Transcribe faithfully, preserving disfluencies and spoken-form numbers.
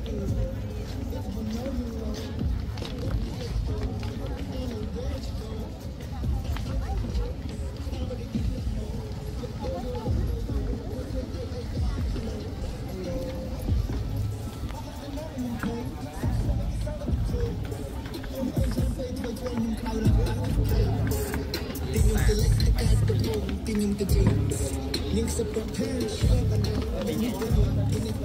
Things about